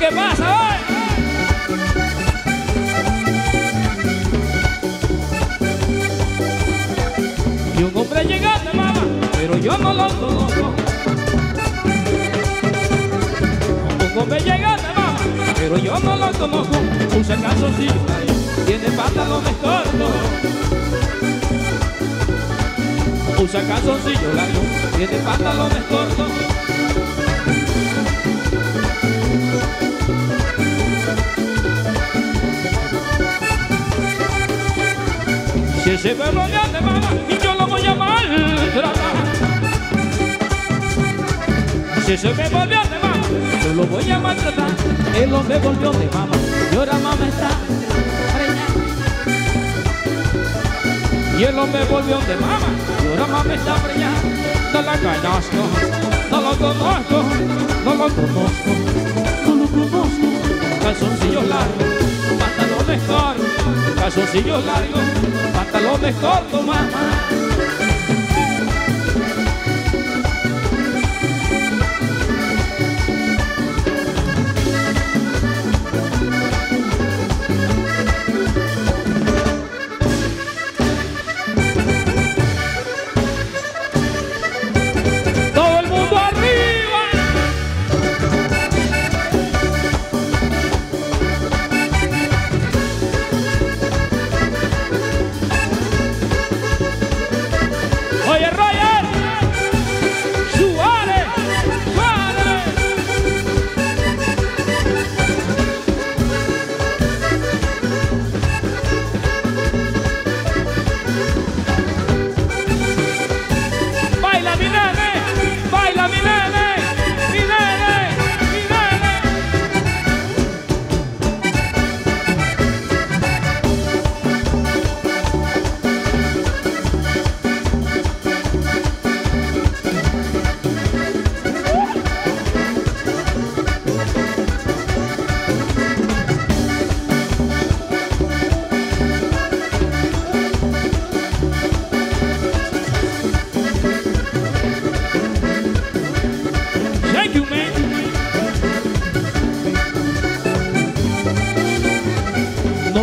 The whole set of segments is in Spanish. lo que pasa hoy. Y un hombre llegaste, mamá, pero yo no lo conozco. Un hombre llegaste, mamá, pero yo no lo conozco. Usa calzoncillo, tiene pantalones cortos. Usa calzoncillo, tiene pantalones cortos. Si ese perro ya te va, y yo lo voy a maltratar. Si ese me volvió de mamá, yo lo voy a maltratar. Él lo me volvió de mamá, y ahora mamá está preñada. Y él lo me volvió de mamá, y ahora mamá está preñada. No la conozco, no lo conozco, no lo conozco, no lo conozco. Calzoncillos largos, pantalones cortos, calzoncillos largos, pantalones cortos, mamá.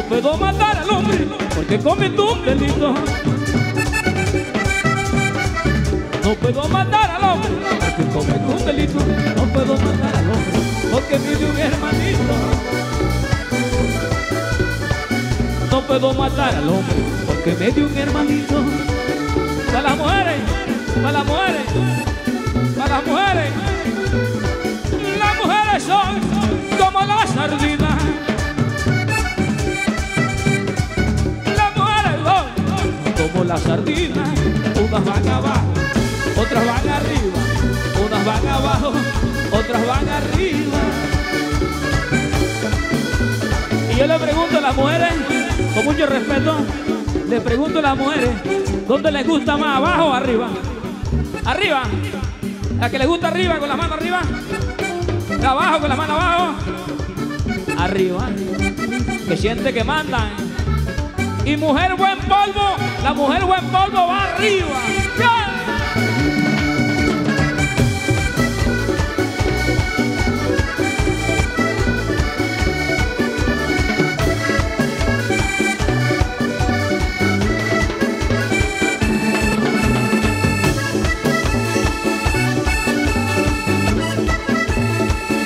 Puedo matar al hombre porque cometo un delito. No puedo matar al hombre porque cometo un delito. No puedo matar al hombre porque vive un hermanito. No puedo matar al hombre porque me dio un hermanito. Para las mujeres, para las mujeres, para las mujeres. Las mujeres son como las sardinas. Las sardinas, unas van abajo, otras van arriba, unas van abajo, otras van arriba. Y yo le pregunto a las mujeres, con mucho respeto, le pregunto a las mujeres, ¿dónde les gusta más, abajo o arriba? Arriba, la que les gusta arriba con las manos arriba, la abajo con las manos abajo, arriba, que siente que mandan. Y mujer buen polvo, la mujer buen polvo va arriba. ¡Yeah!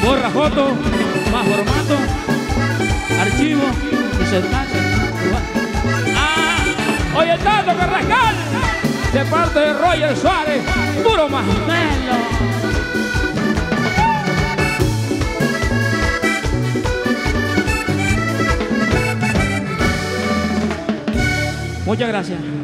Borra foto, más formato, archivo y sentarse. Oye, Tato Carrascal, de parte de Roger Suárez, puro más melo. Muchas gracias.